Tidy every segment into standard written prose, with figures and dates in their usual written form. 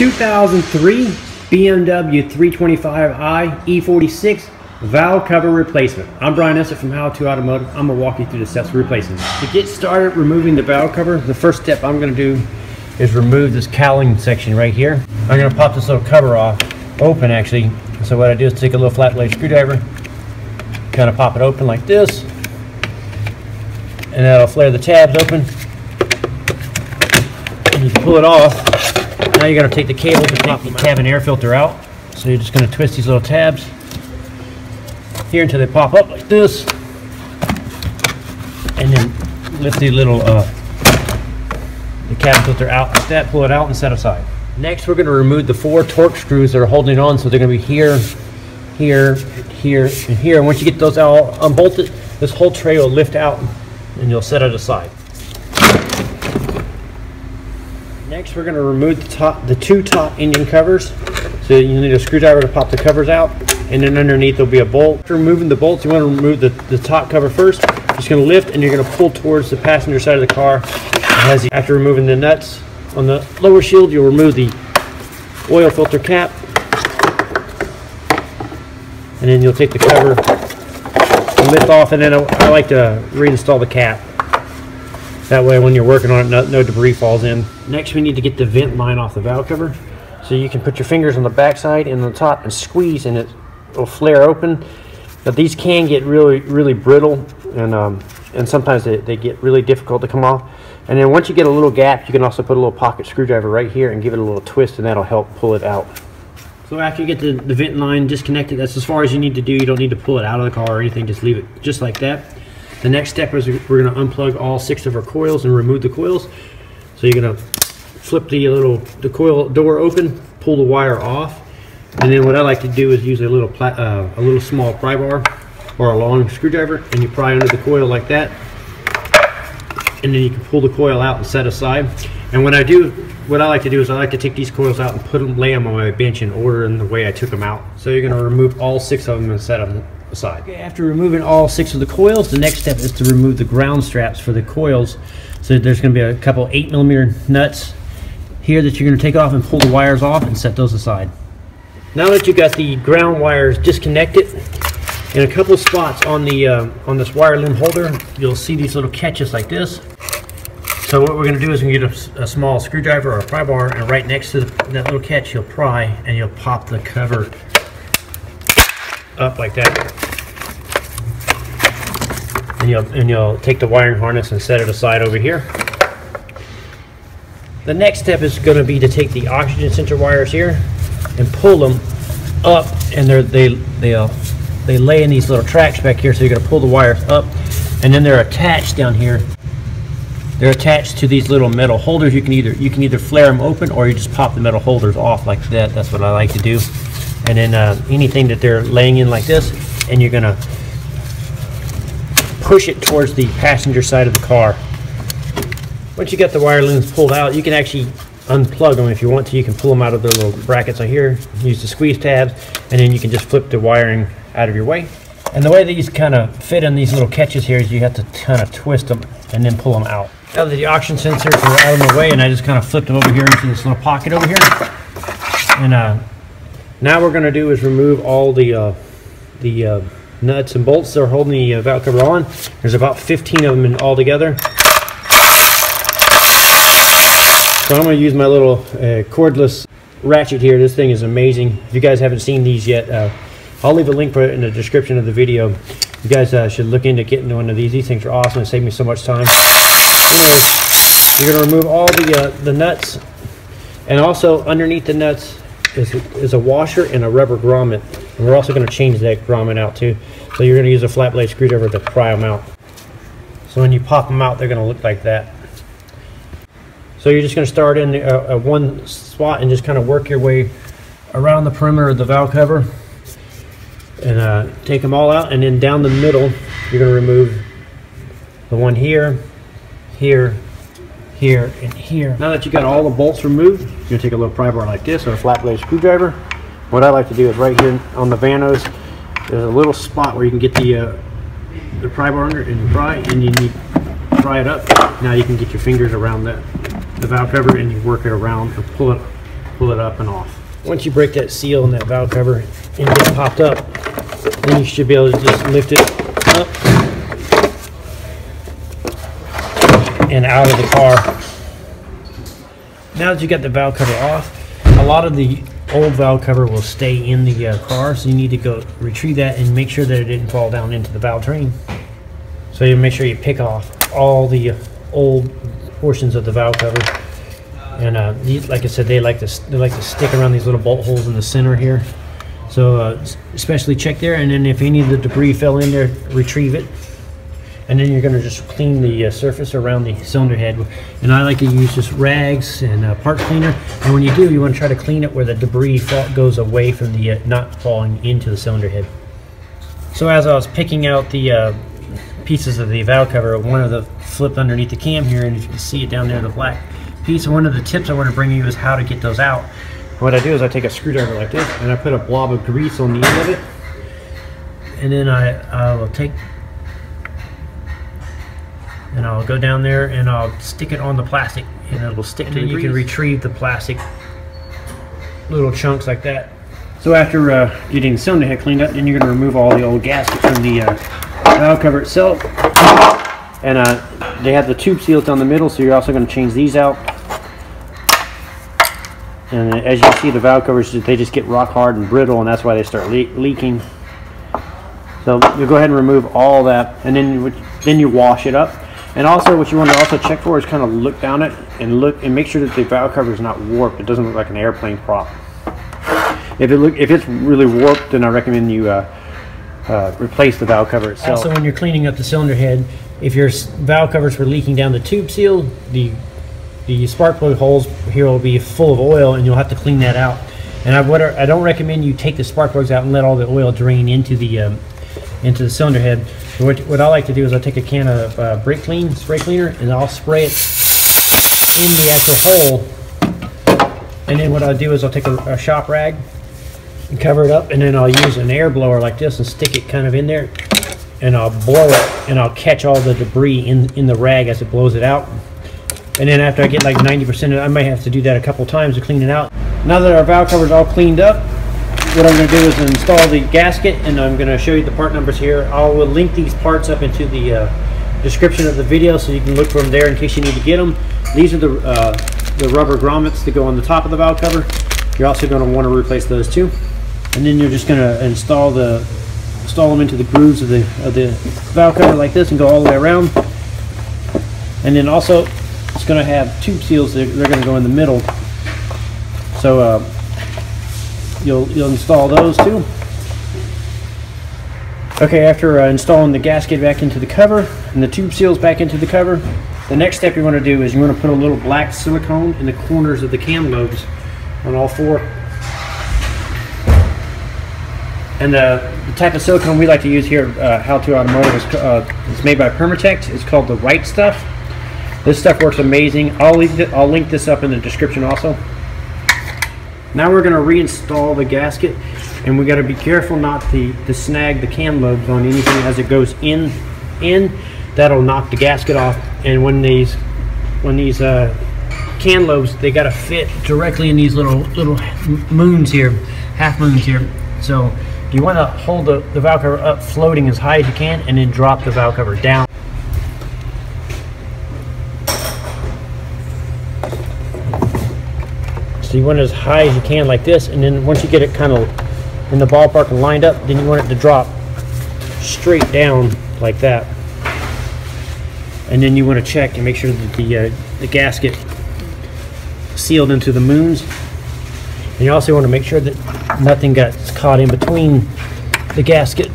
2003 BMW 325i E46 valve cover replacement. I'm Brian Eslick from How To Automotive. I'm going to walk you through the steps for replacing it. To get started removing the valve cover, the first step I'm going to do is remove this cowling section right here. I'm going to pop this little cover off, open actually. So what I do is take a little flat blade screwdriver, kind of pop it open like this, and that'll flare the tabs open. You pull it off. Now you're going to take the cable to take the cabin air filter out. So you're just going to twist these little tabs here until they pop up like this, and then lift the little the cabin filter out like that. Pull it out and set aside. Next, we're going to remove the four torque screws that are holding on. So they're going to be here, here, here, and here. And once you get those all unbolted, this whole tray will lift out, and you'll set it aside. Next, we're going to remove the two top engine covers. So you need a screwdriver to pop the covers out, and then underneath there'll be a bolt. After removing the bolts, you want to remove the top cover first. You're just going to lift, and you're going to pull towards the passenger side of the car. After removing the nuts on the lower shield, you'll remove the oil filter cap, and then you'll take the cover and lift off. And then I like to reinstall the cap. That way when you're working on it, no debris falls in. Next, we need to get the vent line off the valve cover. So you can put your fingers on the backside and on the top and squeeze, and it will flare open. But these can get really, really brittle, and sometimes they get really difficult to come off. And then once you get a little gap, you can also put a little pocket screwdriver right here and give it a little twist, and that'll help pull it out. So after you get the vent line disconnected, that's as far as you need to do. You don't need to pull it out of the car or anything, just leave it just like that. The next step is we're going to unplug all 6 of our coils and remove the coils. So you're going to flip the coil door open, pull the wire off, and then what I like to do is use a little small pry bar or a long screwdriver, and you pry under the coil like that, and then you can pull the coil out and set aside. And when I do, what I like to do is I like to take these coils out and lay them on my bench in order in the way I took them out. So you're going to remove all 6 of them and set them aside. Okay, after removing all 6 of the coils, the next step is to remove the ground straps for the coils. So there's going to be a couple 8mm nuts here that you're going to take off and pull the wires off and set those aside. Now that you've got the ground wires disconnected, in a couple spots on this wire loom holder, you'll see these little catches like this. So what we're going to do is we're going to get a small screwdriver or a pry bar, and right next to that little catch, you'll pry and you'll pop the cover up like that, and you'll take the wiring harness and set it aside over here. The next step is going to be to take the oxygen sensor wires here and pull them up, and they lay in these little tracks back here. So you're going to pull the wires up, and then they're attached down here. They're attached to these little metal holders. You can either flare them open, or you just pop the metal holders off like that. That's what I like to do. And then anything that they're laying in like this, and you're going to push it towards the passenger side of the car. Once you got the wire looms pulled out, you can actually unplug them if you want to. You can pull them out of their little brackets right here, use the squeeze tabs, and then you can just flip the wiring out of your way. And the way these kind of fit in these little catches here is you have to kind of twist them and then pull them out. Now that the oxygen sensors are out of the way, and I just kind of flipped them over here into this little pocket over here. And now what we're going to do is remove all the nuts and bolts that are holding the valve cover on. There's about 15 of them all together. So I'm going to use my little cordless ratchet here. This thing is amazing. If you guys haven't seen these yet, I'll leave a link for it in the description of the video. You guys should look into getting one of these. These things are awesome. It saved me so much time. And you're going to remove all the nuts, and also underneath the nuts is a washer and a rubber grommet. And we're also going to change that grommet out too. So you're going to use a flat blade screwdriver to pry them out. So when you pop them out, they're going to look like that. So you're just going to start in one spot and just kind of work your way around the perimeter of the valve cover, and take them all out. And then down the middle, you're going to remove the one here, here, here, and here. Now that you got all the bolts removed, you're going to take a little pry bar like this or a flat blade screwdriver. What I like to do is right here on the Vanos, there's a little spot where you can get the pry bar under, and you pry, and you pry it up. Now you can get your fingers around that. The valve cover, and you work it around and pull it pull it up and off. Once you break that seal and that valve cover and get it popped up, then you should be able to just lift it up and out of the car. Now that you got the valve cover off, a lot of the old valve cover will stay in the car, so you need to go retrieve that and make sure that it didn't fall down into the valve train. So you make sure you pick off all the old portions of the valve cover. And like I said, they like to stick around these little bolt holes in the center here. So especially check there, and then if any of the debris fell in there, retrieve it. And then you're going to just clean the surface around the cylinder head. And I like to use just rags and part cleaner. And when you do, you want to try to clean it where the debris goes away from the not falling into the cylinder head. So as I was picking out the pieces of the valve cover, one of them flipped underneath the cam here, and if you can see it down there, the black piece. One of the tips I want to bring you is how to get those out. What I do is I take a screwdriver like this, and I put a blob of grease on the end of it. And then I will take... and I'll go down there and I'll stick it on the plastic, and it'll stick to the debris. You can retrieve the plastic little chunks like that. So after getting the cylinder head cleaned up, then you're going to remove all the old gaskets from the valve cover itself. And they have the tube seals down the middle, so you're also going to change these out. And as you can see, the valve covers, they just get rock hard and brittle, and that's why they start leaking. So you go ahead and remove all that, and then you wash it up. And also, what you want to also check for is kind of look down it and look and make sure that the valve cover is not warped. It doesn't look like an airplane prop. If it's really warped, then I recommend you replace the valve cover itself. Also, when you're cleaning up the cylinder head, if your valve covers were leaking down the tube seal, the spark plug holes here will be full of oil, and you'll have to clean that out. And I don't recommend you take the spark plugs out and let all the oil drain into the cylinder head. So what I like to do is I take a can of spray cleaner, and I'll spray it in the actual hole. And then what I'll do is I'll take a shop rag and cover it up, and then I'll use an air blower like this and stick it kind of in there, and I'll blow it, and I'll catch all the debris in the rag as it blows it out. And then after I get like 90% of it, I might have to do that a couple times to clean it out. Now that our valve cover is all cleaned up, what I'm going to do is install the gasket, and I'm going to show you the part numbers here. I will link these parts up into the description of the video, so you can look for them there in case you need to get them. These are the rubber grommets that go on the top of the valve cover. You're also going to want to replace those too. And then you're just going to install them into the grooves of the valve cover like this, and go all the way around. And then also it's going to have tube seals that they're going to go in the middle. So You'll install those too. Okay, after installing the gasket back into the cover and the tube seals back into the cover, the next step you want to do is you want to put a little black silicone in the corners of the cam lobes on all four. And the type of silicone we like to use here at How To Automotive is made by Permatex. It's called the Right Stuff. This stuff works amazing. I'll link this up in the description also. Now we're going to reinstall the gasket, and we got to be careful not to snag the cam lobes on anything as it goes in. That'll knock the gasket off, and when these cam lobes, they got to fit directly in these little moons here, half moons here. So you want to hold the valve cover up floating as high as you can, and then drop the valve cover down. So you want it as high as you can like this, and then once you get it kind of in the ballpark and lined up, then you want it to drop straight down like that. And then you want to check and make sure that the gasket sealed into the moons. And you also want to make sure that nothing got caught in between the gasket.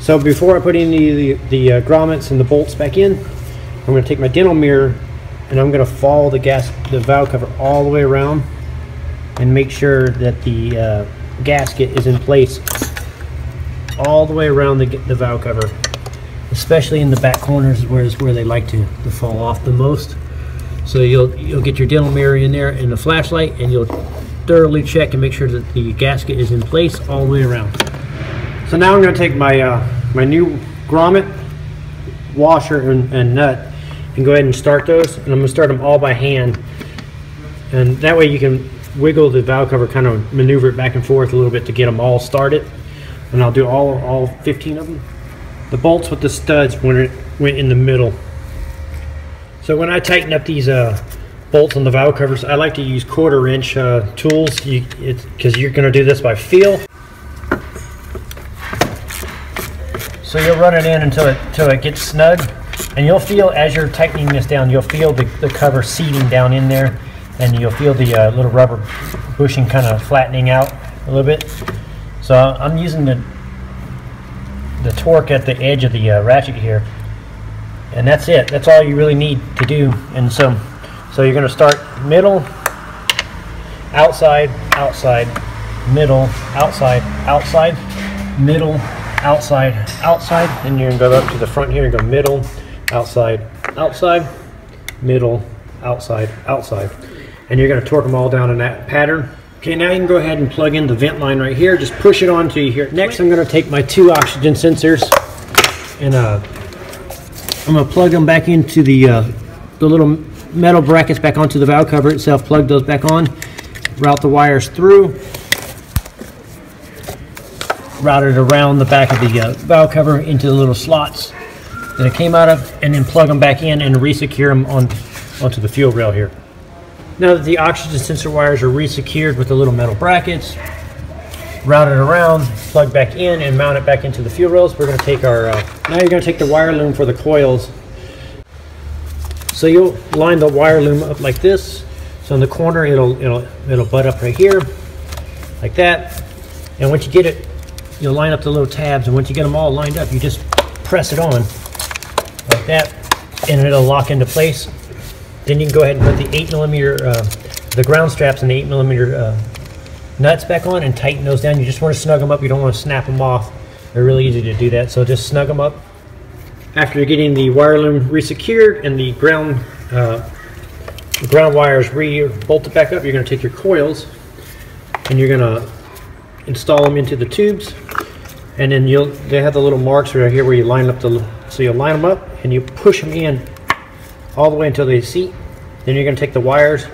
So before I put any of the grommets and the bolts back in, I'm going to take my dental mirror, and I'm going to follow the valve cover all the way around and make sure that the gasket is in place all the way around the valve cover, especially in the back corners where they like to fall off the most. So you'll get your dental mirror in there and the flashlight, and you'll thoroughly check and make sure that the gasket is in place all the way around. So now I'm going to take my my new grommet, washer, and nut, and go ahead and start those. And I'm going to start them all by hand. and that way you can wiggle the valve cover, kind of maneuver it back and forth a little bit to get them all started. And I'll do all 15 of them. The bolts with the studs went in the middle. So when I tighten up these bolts on the valve covers, I like to use 1/4-inch tools, because you're going to do this by feel. So you'll run it in until it gets snug, and you'll feel, as you're tightening this down, you'll feel the cover seating down in there, and you'll feel the little rubber bushing kind of flattening out a little bit. So I'm using the torque at the edge of the ratchet here, and that's it. That's all you really need to do. And so you're going to start middle, outside, outside, middle, outside, outside, middle, outside, outside. Then you're going to go up to the front here and go middle, outside, outside, middle, outside, outside, and you're going to torque them all down in that pattern. Okay, now you can go ahead and plug in the vent line right here. Just push it on till you hear it. Next, I'm going to take my 2 oxygen sensors, and I'm going to plug them back into the little metal brackets back onto the valve cover itself. Plug those back on. Route the wires through. Route it around the back of the valve cover into the little slots that it came out of, and then plug them back in and resecure them onto the fuel rail here. Now that the oxygen sensor wires are resecured with the little metal brackets, route it around, plug back in, and mount it back into the fuel rails. We're going to take our now you're going to take the wire loom for the coils. So you'll line the wire loom up like this. So in the corner, it'll butt up right here, like that. And once you get it, you'll line up the little tabs. And once you get them all lined up, you just press it on like that, and it'll lock into place. Then you can go ahead and put the 8mm, the ground straps and the 8mm nuts back on and tighten those down. You just want to snug them up. You don't want to snap them off. They're really easy to do that, so just snug them up. After getting the wire loom resecured and the ground wires re-bolted back up, you're going to take your coils and you're going to install them into the tubes. And then they have the little marks right here where you line up so you line them up and you push them in all the way until they seat. Then you're going to take the wires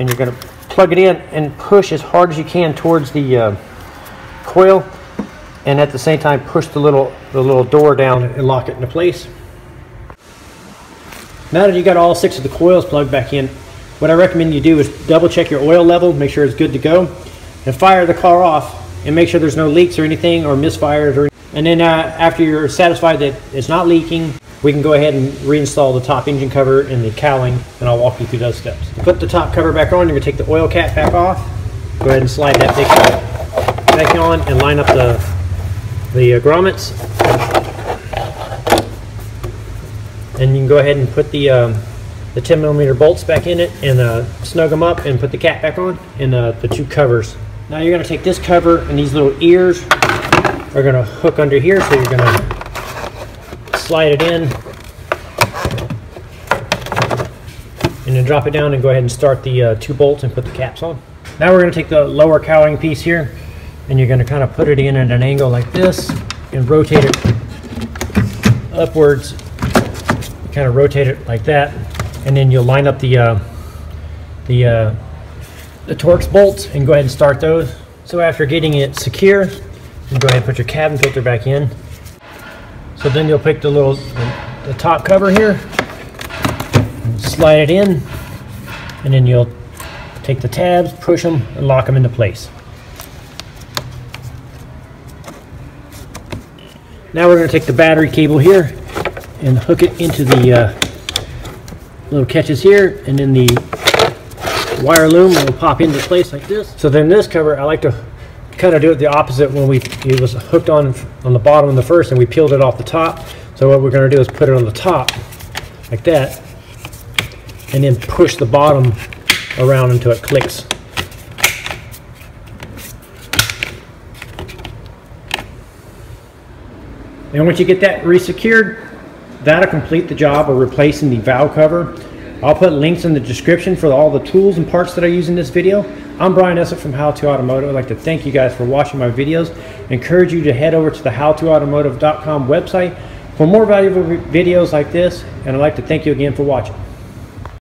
and you're going to plug it in and push as hard as you can towards the coil, and at the same time push the little door down and lock it into place. Now that you got all 6 of the coils plugged back in, what I recommend you do is double check your oil level, make sure it's good to go, and fire the car off and make sure there's no leaks or anything, or misfires, and then after you're satisfied that it's not leaking, we can go ahead and reinstall the top engine cover and the cowling, and I'll walk you through those steps. Put the top cover back on. You're going to take the oil cap back off. Go ahead and slide that big cap back on and line up the grommets. And you can go ahead and put the 10mm bolts back in it and snug them up and put the cap back on and the 2 covers. Now you're going to take this cover, and these little ears are going to hook under here, so you're going to slide it in and then drop it down and go ahead and start the 2 bolts and put the caps on. Now we're going to take the lower cowling piece here, and you're going to kind of put it in at an angle like this and rotate it upwards, kind of rotate it like that, and then you'll line up the Torx bolts and go ahead and start those. So after getting it secure, you go ahead and put your cabin filter back in. So then you'll pick the top cover here, and slide it in, and then you'll take the tabs, push them, and lock them into place. Now we're going to take the battery cable here and hook it into the little catches here, and then the wire loom will pop into place like this. So then this cover, I like to kind of do it the opposite. When it was hooked on the bottom of the first, and we peeled it off the top. So what we're going to do is put it on the top like that, and then push the bottom around until it clicks. And once you get that resecured, that'll complete the job of replacing the valve cover. I'll put links in the description for all the tools and parts that I use in this video. I'm Brian Eslick from How To Automotive. I'd like to thank you guys for watching my videos. I encourage you to head over to the howtoautomotive.com website for more valuable videos like this, and I'd like to thank you again for watching.